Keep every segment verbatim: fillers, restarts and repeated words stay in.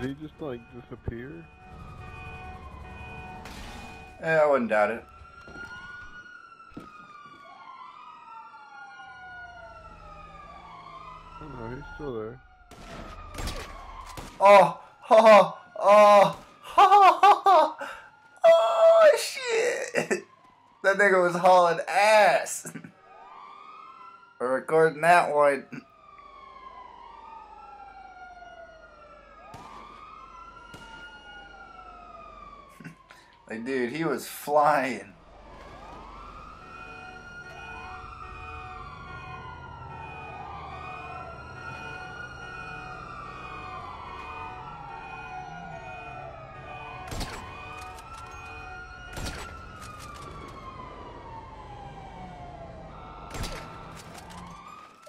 Did he just like disappear? Eh, I wouldn't doubt it. Oh, he's still there. Oh, ha, oh, oh, ha, oh, oh, shit! That nigga was hauling ass. We're recording that one. Like, dude, he was flying.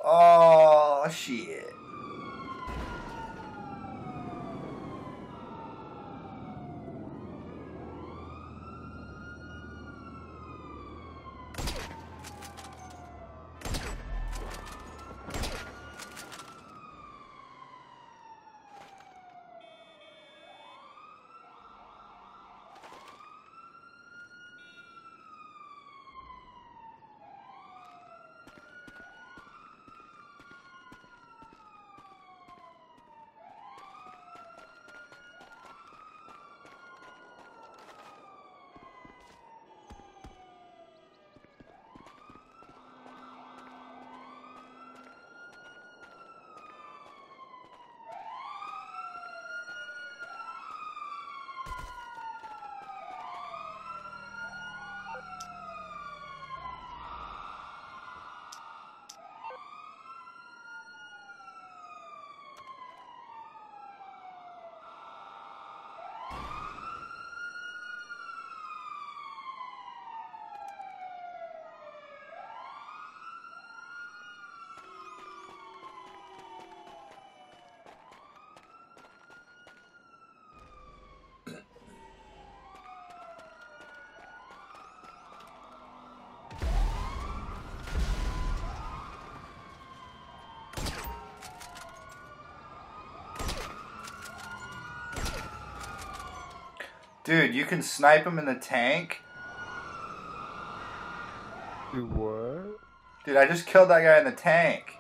Oh, shit. Dude, you can snipe him in the tank. Dude, what? Dude, I just killed that guy in the tank.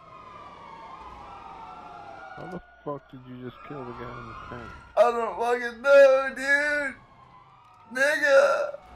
How the fuck did you just kill the guy in the tank? I don't fucking know, dude! Nigga!